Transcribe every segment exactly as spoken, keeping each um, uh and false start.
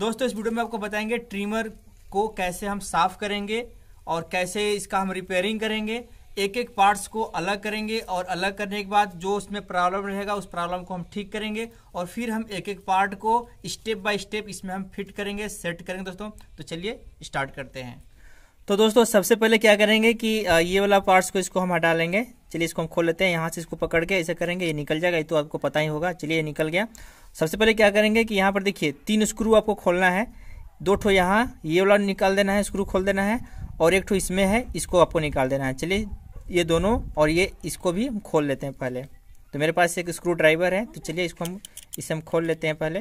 दोस्तों इस वीडियो में आपको बताएंगे ट्रिमर को कैसे हम साफ करेंगे और कैसे इसका हम रिपेयरिंग करेंगे, एक एक पार्ट्स को अलग करेंगे और अलग करने के बाद जो उसमें प्रॉब्लम रहेगा उस प्रॉब्लम को हम ठीक करेंगे और फिर हम एक एक पार्ट को स्टेप बाय स्टेप इसमें हम फिट करेंगे, सेट करेंगे दोस्तों। तो चलिए स्टार्ट करते हैं। तो दोस्तों सबसे पहले क्या करेंगे कि ये वाला पार्ट्स को इसको हम हटा लेंगे। चलिए इसको हम खोल लेते हैं, यहाँ से इसको पकड़ के ऐसे करेंगे ये निकल जाएगा, ये तो आपको पता ही होगा। चलिए ये निकल गया। सबसे पहले क्या करेंगे कि यहाँ पर देखिए तीन स्क्रू आपको खोलना है, दो ठो यहाँ ये वाला निकाल देना है, स्क्रू खोल देना है और एक ठो इसमें है, इसको आपको निकाल देना है। चलिए ये दोनों और ये इसको भी हम खोल लेते हैं पहले। तो मेरे पास एक स्क्रू ड्राइवर है, तो चलिए इसको हम इसे हम खोल लेते हैं पहले।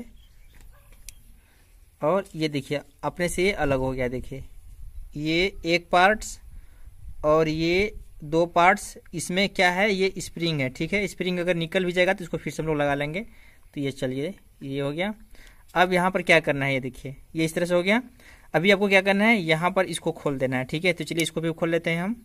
और ये देखिए अपने से ये अलग हो गया। देखिए ये एक पार्ट्स और ये दो पार्ट्स, इसमें क्या है ये स्प्रिंग है, ठीक है। स्प्रिंग अगर निकल भी जाएगा तो इसको फिर से हम लोग लगा लेंगे। तो ये चलिए ये हो गया। अब यहाँ पर क्या करना है, ये देखिए ये इस तरह से हो गया। अभी आपको क्या करना है, यहाँ पर इसको खोल देना है, ठीक है। तो चलिए इसको भी खोल लेते हैं हम।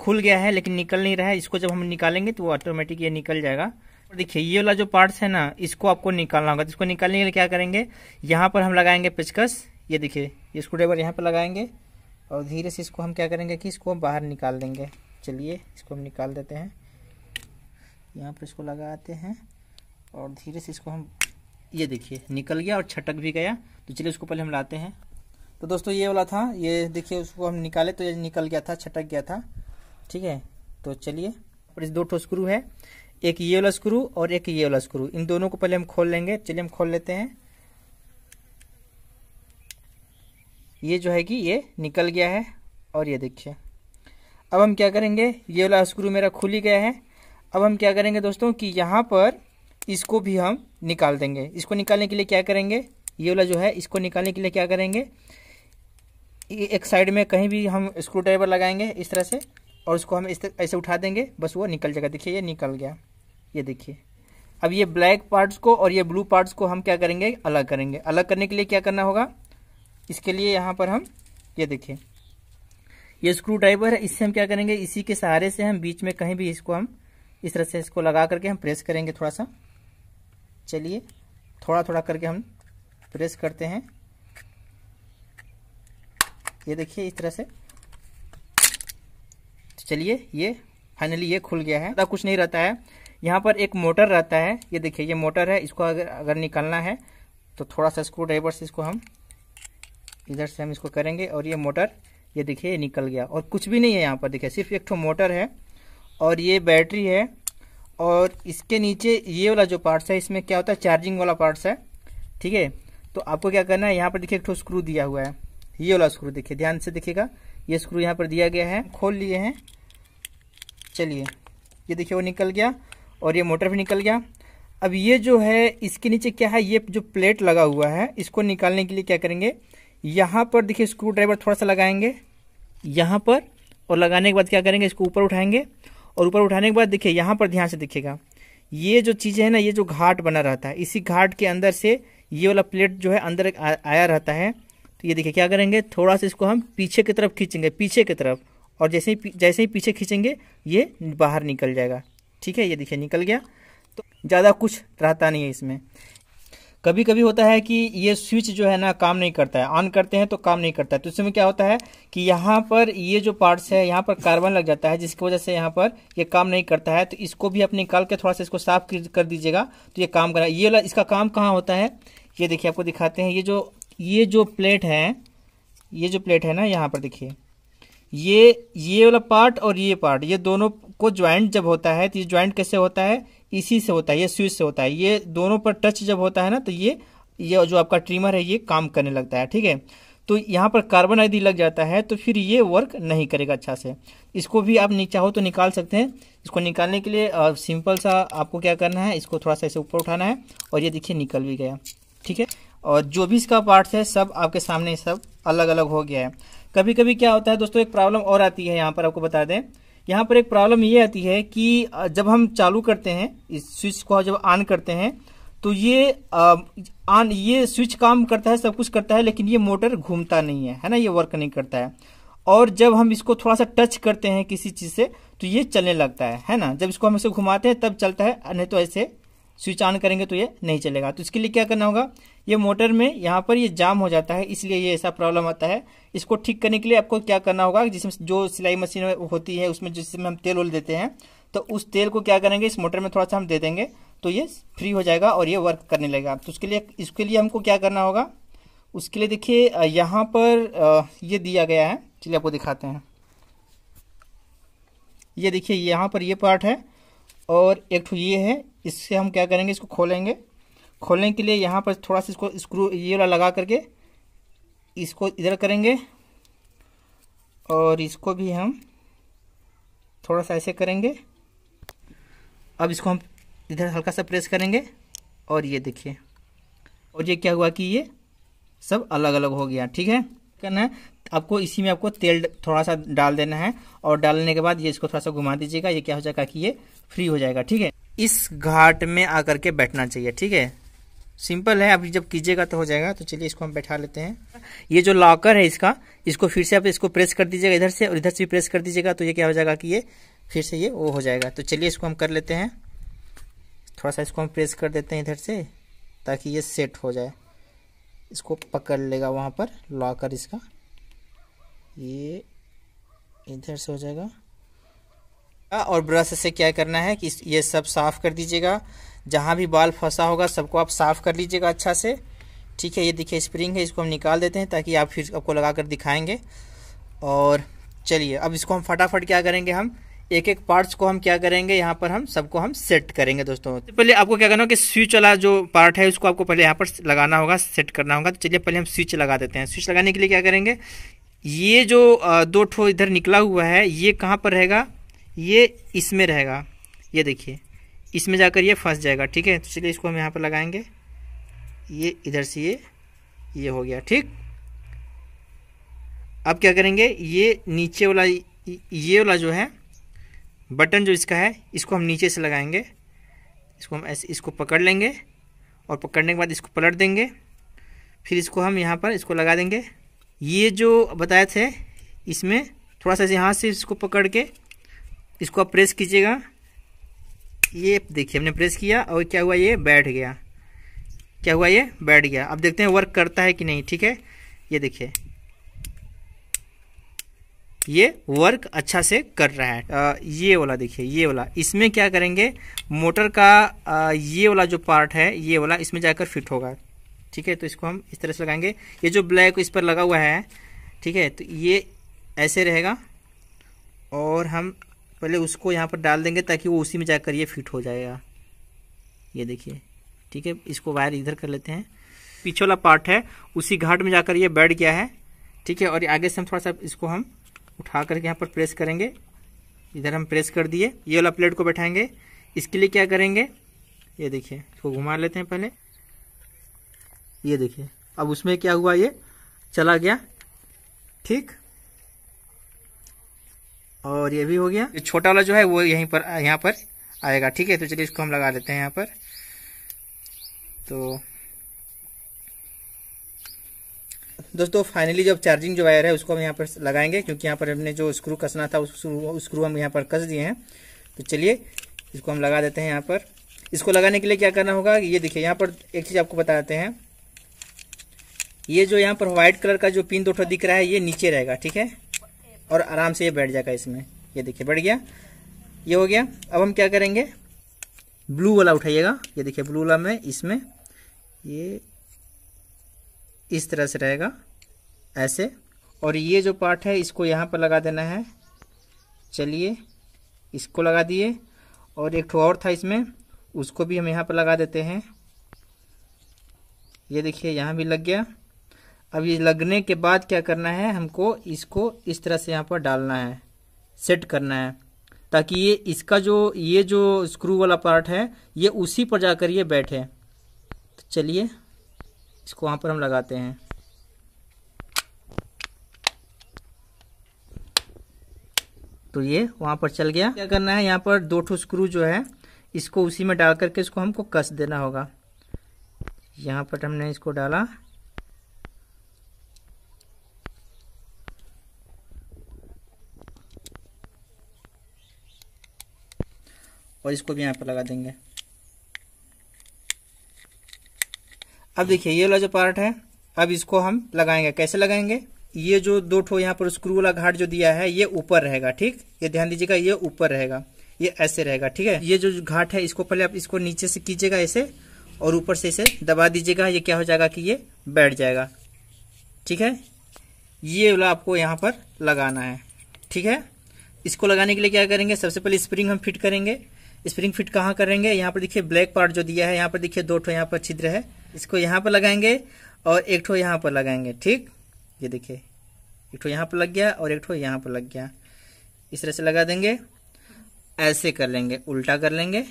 खुल गया है लेकिन निकल नहीं रहा है, इसको जब हम निकालेंगे तो वो ऑटोमेटिक ये निकल जाएगा। और देखिए ये वाला जो पार्ट्स है ना, इसको आपको निकालना होगा। तो इसको निकालने के लिए क्या करेंगे, यहाँ पर हम लगाएंगे पेचकस। ये देखिए ये स्क्रू ड्राइवर यहाँ पर लगाएंगे और धीरे से इसको हम क्या करेंगे कि इसको बाहर निकाल देंगे। चलिए इसको हम निकाल देते हैं, यहाँ पर इसको लगाते हैं और धीरे से इसको हम, ये देखिए निकल गया और छटक भी गया। तो चलिए उसको पहले हम लाते हैं। तो दोस्तों ये वाला था, ये देखिए उसको हम निकाले तो ये निकल गया था, छटक गया था, ठीक है। तो चलिए और इस दो ठो स्क्रू है, एक ये वाला स्क्रू और एक ये वाला स्क्रू, इन दोनों को पहले हम खोल लेंगे। चलिए हम खोल लेते हैं। ये जो है कि ये निकल गया है और ये देखिए। अब हम क्या करेंगे, ये वाला स्क्रू मेरा खुल ही गया है। अब हम क्या करेंगे दोस्तों कि यहाँ पर इसको भी हम निकाल देंगे। इसको निकालने के लिए क्या करेंगे, ये वाला जो है इसको निकालने के लिए क्या करेंगे, एक साइड में कहीं भी हम स्क्रू ड्राइवर लगाएंगे इस तरह से और उसको हम इस तरह ऐसे उठा देंगे, बस वो निकल जाएगा। देखिए ये निकल गया, ये देखिए। अब ये ब्लैक पार्ट्स को और ये ब्लू पार्ट्स को हम क्या करेंगे, अलग करेंगे। अलग करने के लिए क्या करना होगा, इसके लिए यहाँ पर हम, ये देखिए ये स्क्रू ड्राइवर है, इससे हम क्या करेंगे, इसी के सहारे से हम बीच में कहीं भी इसको हम इस तरह से इसको लगा करके हम प्रेस करेंगे थोड़ा सा। चलिए थोड़ा थोड़ा करके हम प्रेस करते हैं। ये देखिए इस तरह से। तो चलिए ये फाइनली ये खुल गया है। ज़्यादा कुछ नहीं रहता है, यहाँ पर एक मोटर रहता है। ये देखिए ये मोटर है, इसको अगर अगर निकालना है तो थोड़ा सा स्क्रू ड्राइवर से इसको हम इधर से हम इसको करेंगे और ये मोटर, ये देखिए ये निकल गया। और कुछ भी नहीं है यहाँ पर, देखिए सिर्फ एक ठो मोटर है और ये बैटरी है और इसके नीचे ये वाला जो पार्ट्स है इसमें क्या होता है, चार्जिंग वाला पार्ट्स है, ठीक है। तो आपको क्या करना है, यहाँ पर देखिए एक ठो स्क्रू दिया हुआ है, ये वाला स्क्रू देखिए ध्यान से देखिएगा, ये स्क्रू यहाँ पर दिया गया है, खोल लिए हैं। चलिए ये देखिए वो निकल गया और ये मोटर भी निकल गया। अब ये जो है इसके नीचे क्या है, ये जो प्लेट लगा हुआ है, इसको निकालने के लिए क्या करेंगे, यहाँ पर देखिए स्क्रू ड्राइवर थोड़ा सा लगाएंगे यहाँ पर और लगाने के बाद क्या करेंगे, इसको ऊपर उठाएंगे और ऊपर उठाने के बाद देखिए यहाँ पर ध्यान से देखिएगा, ये जो चीज़ है ना, ये जो घाट बना रहता है, इसी घाट के अंदर से ये वाला प्लेट जो है अंदर आ, आया रहता है। तो ये देखिए क्या करेंगे, थोड़ा सा इसको हम पीछे की तरफ खींचेंगे, पीछे की तरफ, और जैसे ही जैसे ही पीछे खींचेंगे ये बाहर निकल जाएगा, ठीक है। ये देखिए निकल गया। तो ज़्यादा कुछ रहता नहीं है इसमें। कभी कभी होता है कि ये स्विच जो है ना काम नहीं करता है, ऑन करते हैं तो काम नहीं करता है। तो इसमें क्या होता है कि यहाँ पर ये जो पार्ट्स है यहाँ पर कार्बन लग जाता है, जिसकी वजह से यहाँ पर ये काम नहीं करता है। तो इसको भी आप निकाल के थोड़ा सा इसको साफ कर दीजिएगा तो ये काम करा। ये वाला इसका काम कहाँ होता है, ये देखिए आपको दिखाते हैं। ये जो ये जो प्लेट है, ये जो प्लेट है ना, यहाँ पर देखिए ये ये वाला पार्ट और ये पार्ट, ये दोनों को ज्वाइंट जब होता है तो ये ज्वाइंट कैसे होता है, इसी से होता है, ये स्विच से होता है। ये दोनों पर टच जब होता है ना तो ये ये जो आपका ट्रिमर है ये काम करने लगता है, ठीक है। तो यहाँ पर कार्बन यदि लग जाता है तो फिर ये वर्क नहीं करेगा अच्छा से। इसको भी आप चाहो तो निकाल सकते हैं। इसको निकालने के लिए सिंपल सा आपको क्या करना है, इसको थोड़ा सा इसे ऊपर उठाना है और ये देखिए निकल भी गया, ठीक है। और जो भी इसका पार्ट्स है सब आपके सामने सब अलग अलग हो गया है। कभी कभी क्या होता है दोस्तों, एक प्रॉब्लम और आती है यहाँ पर, आपको बता दें। यहाँ पर एक प्रॉब्लम ये आती है कि जब हम चालू करते हैं इस स्विच को, जब ऑन करते हैं तो ये ऑन ये स्विच काम करता है, सब कुछ करता है, लेकिन ये मोटर घूमता नहीं है, है ना, ये वर्क नहीं करता है। और जब हम इसको थोड़ा सा टच करते हैं किसी चीज़ से तो ये चलने लगता है है ना। जब इसको हम इसे घुमाते हैं तब चलता है, नहीं तो ऐसे स्विच ऑन करेंगे तो ये नहीं चलेगा। तो इसके लिए क्या करना होगा, ये मोटर में यहाँ पर ये जाम हो जाता है, इसलिए ये ऐसा प्रॉब्लम आता है। इसको ठीक करने के लिए आपको क्या करना होगा, जिसमें जो सिलाई मशीन होती है उसमें जिसमें हम तेल ओल देते हैं, तो उस तेल को क्या करेंगे इस मोटर में थोड़ा सा हम दे देंगे तो ये फ्री हो जाएगा और ये वर्क करने लगेगा। तो उसके लिए इसके लिए हमको क्या करना होगा, उसके लिए देखिए यहाँ पर ये दिया गया है, चलिए आपको दिखाते हैं। ये देखिए यहाँ पर ये पार्ट है और एक ये है, इससे हम क्या करेंगे इसको खोलेंगे। खोलने के लिए यहाँ पर थोड़ा सा इसको स्क्रू ये वाला लगा करके इसको इधर करेंगे और इसको भी हम थोड़ा सा ऐसे करेंगे। अब इसको हम इधर हल्का सा प्रेस करेंगे और ये देखिए, और ये क्या हुआ कि ये सब अलग अलग हो गया। ठीक है, करना है आपको इसी में आपको तेल थोड़ा सा डाल देना है और डालने के बाद ये इसको थोड़ा सा घुमा दीजिएगा, ये क्या हो जाएगा कि ये फ्री हो जाएगा। ठीक है, इस घाट में आकर के बैठना चाहिए। ठीक है, सिंपल है, आप जब कीजिएगा तो हो जाएगा। तो चलिए इसको हम बैठा लेते हैं। ये जो लॉकर है इसका, इसको फिर से आप इसको प्रेस कर दीजिएगा इधर से और इधर से भी प्रेस कर दीजिएगा तो ये क्या हो जाएगा कि ये फिर से ये वो हो जाएगा। तो चलिए इसको हम कर लेते हैं, थोड़ा सा इसको हम प्रेस कर देते हैं इधर से ताकि ये सेट हो जाए। इसको पकड़ लेगा वहाँ पर लॉकर इसका, ये इधर से हो जाएगा। और ब्रश से क्या करना है कि ये सब साफ़ कर दीजिएगा, जहाँ भी बाल फंसा होगा सबको आप साफ़ कर लीजिएगा अच्छा से। ठीक है, ये देखिए स्प्रिंग है, इसको हम निकाल देते हैं ताकि आप फिर आपको लगा कर दिखाएंगे। और चलिए अब इसको हम फटाफट क्या करेंगे, हम एक एक पार्ट्स को हम क्या करेंगे यहाँ पर हम सबको हम सेट करेंगे। दोस्तों पहले आपको क्या करना होगा कि स्विच वाला जो पार्ट है उसको आपको पहले यहाँ पर लगाना होगा, सेट करना होगा। तो चलिए पहले हम स्विच लगा देते हैं। स्विच लगाने के लिए क्या करेंगे, ये जो दो ठो इधर निकला हुआ है ये कहाँ पर रहेगा, ये इसमें रहेगा। ये देखिए इसमें जाकर ये फंस जाएगा। ठीक है, तो चलिए इसको हम यहाँ पर लगाएंगे, ये इधर से ये ये हो गया। ठीक, अब क्या करेंगे, ये नीचे वाला ये वाला जो है बटन जो इसका है इसको हम नीचे से लगाएंगे। इसको हम ऐसे इसको पकड़ लेंगे और पकड़ने के बाद इसको पलट देंगे, फिर इसको हम यहाँ पर इसको लगा देंगे। ये जो बताए थे इसमें थोड़ा सा यहाँ से इसको पकड़ के इसको आप प्रेस कीजिएगा। ये देखिए हमने प्रेस किया और क्या हुआ, ये बैठ गया। क्या हुआ, ये बैठ गया। अब देखते हैं वर्क करता है कि नहीं। ठीक है, ये देखिए ये वर्क अच्छा से कर रहा है। आ, ये वाला देखिए, ये वाला इसमें क्या करेंगे, मोटर का आ, ये वाला जो पार्ट है ये वाला इसमें जाकर फिट होगा। ठीक है, तो इसको हम इस तरह से लगाएंगे। ये जो ब्लैक इस पर लगा हुआ है, ठीक है, तो ये ऐसे रहेगा और हम पहले उसको यहाँ पर डाल देंगे ताकि वो उसी में जाकर ये फिट हो जाएगा। ये देखिए, ठीक है, इसको वायर इधर कर लेते हैं। पीछे वाला पार्ट है उसी घाट में जाकर ये बैठ गया है। ठीक है, और आगे से हम थोड़ा सा इसको हम उठा करके यहाँ पर प्रेस करेंगे। इधर हम प्रेस कर दिए, ये वाला प्लेट को बैठाएंगे। इसके लिए क्या करेंगे, ये देखिए इसको घुमा लेते हैं पहले। ये देखिए अब उसमें क्या हुआ, ये चला गया। ठीक, और ये भी हो गया। ये छोटा वाला जो है वो यहीं पर यहाँ पर आएगा। ठीक है, तो चलिए इसको हम लगा लेते हैं यहाँ पर। तो दोस्तों फाइनली जब चार्जिंग जो वायर है उसको हम यहाँ पर लगाएंगे, क्योंकि यहाँ पर हमने जो स्क्रू कसना था उस स्क्रू हम यहाँ पर कस दिए हैं। तो चलिए इसको हम लगा देते हैं यहाँ पर। इसको लगाने के लिए क्या करना होगा, ये देखिए यहाँ पर एक चीज़ आपको बताते हैं। ये जो यहाँ पर व्हाइट कलर का जो पिन दो ठो दिख रहा है ये नीचे रहेगा। ठीक है, और आराम से ये बैठ जाएगा इसमें। ये देखिए बैठ गया, ये हो गया। अब हम क्या करेंगे, ब्लू वाला उठाइएगा। ये देखिए ब्लू वाला में इसमें ये इस तरह से रहेगा ऐसे, और ये जो पार्ट है इसको यहाँ पर लगा देना है। चलिए इसको लगा दिए, और एक ठो और था इसमें उसको भी हम यहाँ पर लगा देते हैं। ये देखिए यहाँ भी लग गया। अब ये लगने के बाद क्या करना है, हमको इसको इस तरह से यहाँ पर डालना है, सेट करना है ताकि ये इसका जो ये जो स्क्रू वाला पार्ट है ये उसी पर जाकर ये बैठे। तो चलिए इसको वहाँ पर हम लगाते हैं। तो ये वहाँ पर चल गया। क्या करना है, यहाँ पर दो ठो स्क्रू जो है इसको उसी में डाल करके इसको हमको कस देना होगा। यहाँ पर हमने इसको डाला, और इसको भी यहाँ पर लगा देंगे। अब देखिए ये वाला जो पार्ट है, अब इसको हम लगाएंगे। कैसे लगाएंगे? ये जो दो ठो यहाँ पर स्क्रू वाला घाट जो दिया है ये ऊपर रहेगा, ठीक, ये ध्यान दीजिएगा, ये ऊपर रहेगा, ये ऐसे रहेगा, ठीक है। ये जो घाट है इसको पहले आप इसको नीचे से कीजिएगा ऐसे और ऊपर से इसे दबा दीजिएगा, ये क्या हो जाएगा कि ये बैठ जाएगा, ठीक है। ये वाला आपको यहाँ पर लगाना है, ठीक है। इसको लगाने के लिए क्या करेंगे, सबसे पहले स्प्रिंग हम फिट करेंगे। स्प्रिंग फिट कहाँ करेंगे, यहाँ पर देखिए ब्लैक पार्ट जो दिया है, यहाँ पर देखिए दो ठो यहाँ पर छिद्र है, इसको यहाँ पर लगाएंगे और एक ठो यहाँ पर लगाएंगे, ठीक। ये देखिए एक ठो यहाँ पर लग गया और एक ठो यहाँ पर लग गया। इस तरह से लगा देंगे, ऐसे कर लेंगे, उल्टा कर लेंगे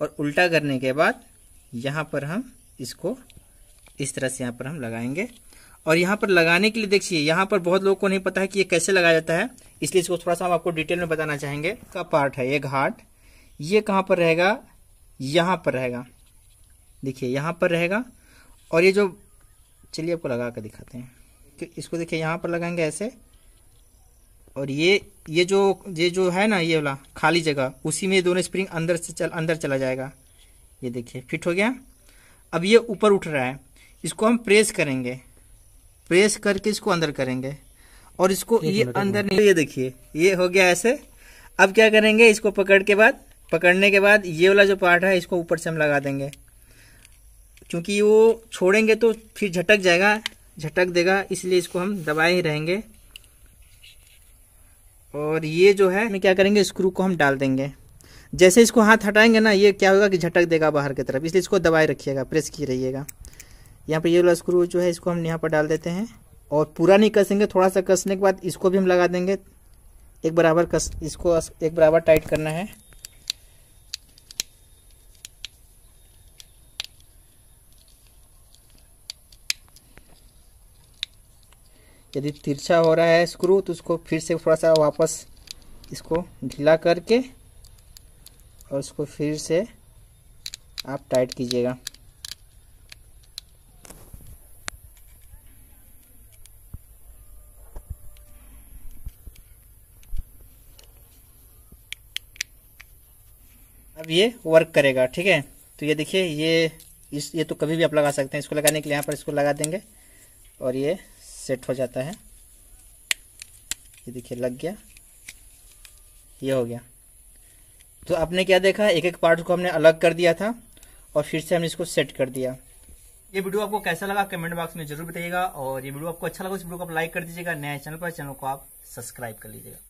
और उल्टा करने के बाद यहाँ पर हम इसको इस तरह से यहाँ पर हम लगाएंगे। और यहाँ पर लगाने के लिए देखिए यहाँ पर बहुत लोगों को नहीं पता है कि ये कैसे लगाया जाता है, इसलिए इसको थोड़ा सा हम आपको डिटेल में बताना चाहेंगे। का पार्ट है ये घाट, ये कहाँ पर रहेगा, यहाँ पर रहेगा, देखिए यहाँ पर रहेगा। और ये जो, चलिए आपको लगा कर दिखाते हैं, इसको देखिए यहाँ पर लगाएंगे ऐसे। और ये ये जो ये जो है ना ये वाला खाली जगह, उसी में दोनों स्प्रिंग अंदर से चल अंदर चला जाएगा। ये देखिए फिट हो गया। अब ये ऊपर उठ रहा है, इसको हम प्रेस करेंगे, प्रेस करके इसको अंदर करेंगे और इसको ये अंदर नहीं, ये देखिए ये हो गया ऐसे। अब क्या करेंगे, इसको पकड़ के बाद पकड़ने के बाद ये वाला जो पार्ट है इसको ऊपर से हम लगा देंगे, क्योंकि वो छोड़ेंगे तो फिर झटक जाएगा, झटक देगा, इसलिए इसको हम दबाए ही रहेंगे। और ये जो है क्या करेंगे, स्क्रू को हम डाल देंगे। जैसे इसको हाथ हटाएंगे ना ये क्या होगा कि झटक देगा बाहर की तरफ, इसलिए इसको दबाए रखिएगा, प्रेस किए रहिएगा। यहाँ पर ये वाला स्क्रू जो है इसको हम यहाँ पर डाल देते हैं और पूरा नहीं कसेंगे, थोड़ा सा कसने के बाद इसको भी हम लगा देंगे। एक बराबर कस, इसको एक बराबर टाइट करना है। यदि तिरछा हो रहा है स्क्रू तो उसको फिर से थोड़ा सा वापस इसको ढीला करके और उसको फिर से आप टाइट कीजिएगा। अब ये वर्क करेगा, ठीक है। तो ये देखिए ये इस ये तो कभी भी आप लगा सकते हैं। इसको लगाने के लिए यहाँ पर इसको लगा देंगे और ये सेट हो जाता है। ये देखिए लग गया, ये हो गया। तो आपने क्या देखा, एक एक पार्ट को हमने अलग कर दिया था और फिर से हमने इसको सेट कर दिया। ये वीडियो आपको कैसा लगा कमेंट बॉक्स में जरूर बताइएगा और ये वीडियो आपको अच्छा लगा इस वीडियो को आप लाइक कर दीजिएगा। नए चैनल पर चैनल को आप सब्सक्राइब कर लीजिएगा।